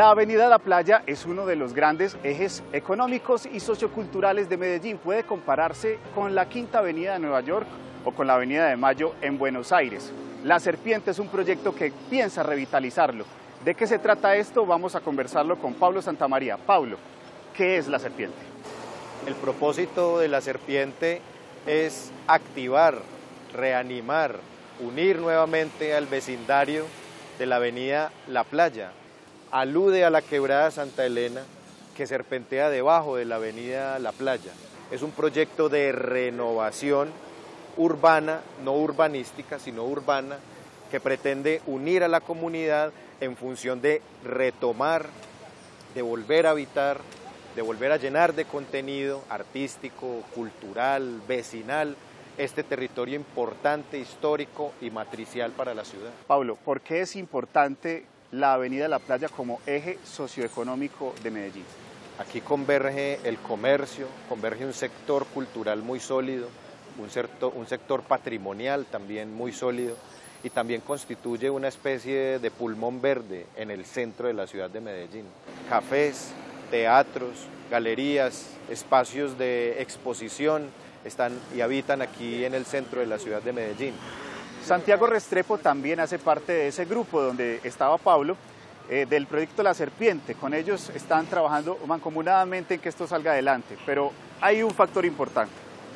La Avenida La Playa es uno de los grandes ejes económicos y socioculturales de Medellín. Puede compararse con la Quinta Avenida de Nueva York o con la Avenida de Mayo en Buenos Aires. La Serpiente es un proyecto que piensa revitalizarlo. ¿De qué se trata esto? Vamos a conversarlo con Pablo Santamaría. Pablo, ¿qué es La Serpiente? El propósito de La Serpiente es activar, reanimar, unir nuevamente al vecindario de la Avenida La Playa. Alude a la quebrada Santa Elena que serpentea debajo de la Avenida La Playa. Es un proyecto de renovación urbana, no urbanística, sino urbana, que pretende unir a la comunidad en función de retomar, de volver a habitar, de volver a llenar de contenido artístico, cultural, vecinal, este territorio importante, histórico y matricial para la ciudad. Pablo, ¿por qué es importante la Avenida La Playa como eje socioeconómico de Medellín? Aquí converge el comercio, converge un sector cultural muy sólido, un sector patrimonial también muy sólido, y también constituye una especie de pulmón verde en el centro de la ciudad de Medellín. Cafés, teatros, galerías, espacios de exposición están y habitan aquí en el centro de la ciudad de Medellín. Santiago Restrepo también hace parte de ese grupo donde estaba Pablo, del proyecto La Serpiente. Con ellos están trabajando mancomunadamente en que esto salga adelante, pero hay un factor importante,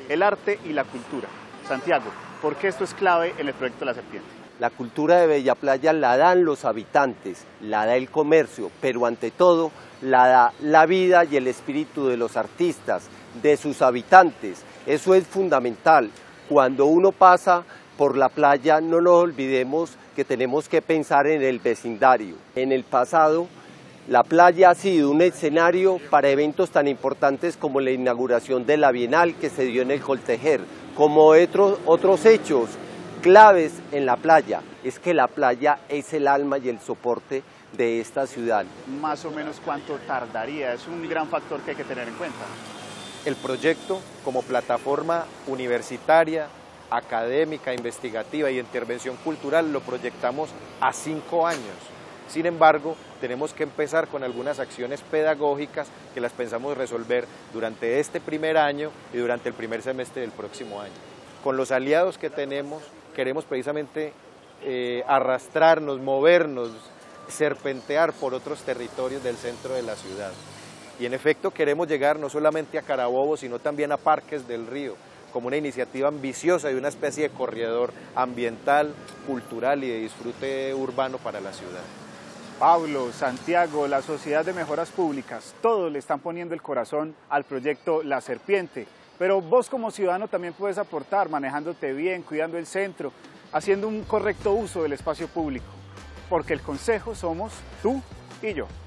el arte y la cultura. Santiago, ¿por qué esto es clave en el proyecto La Serpiente? La cultura de Bella Playa la dan los habitantes, la da el comercio, pero ante todo la da la vida y el espíritu de los artistas, de sus habitantes. Eso es fundamental. Cuando uno pasa por la playa, no nos olvidemos que tenemos que pensar en el vecindario. En el pasado, la playa ha sido un escenario para eventos tan importantes como la inauguración de la Bienal que se dio en el Coltejer, como otros hechos claves en la playa. Es que la playa es el alma y el soporte de esta ciudad. Más o menos, ¿cuánto tardaría? Es un gran factor que hay que tener en cuenta. El proyecto, como plataforma universitaria, académica, investigativa y intervención cultural, lo proyectamos a 5 años. Sin embargo, tenemos que empezar con algunas acciones pedagógicas que las pensamos resolver durante este primer año y durante el primer semestre del próximo año. Con los aliados que tenemos, queremos precisamente arrastrarnos, movernos, serpentear por otros territorios del centro de la ciudad. Y en efecto queremos llegar no solamente a Carabobo, sino también a Parques del Río, como una iniciativa ambiciosa y una especie de corredor ambiental, cultural y de disfrute urbano para la ciudad. Pablo, Santiago, la Sociedad de Mejoras Públicas, todos le están poniendo el corazón al proyecto La Serpiente, pero vos como ciudadano también puedes aportar manejándote bien, cuidando el centro, haciendo un correcto uso del espacio público, porque el Concejo somos tú y yo.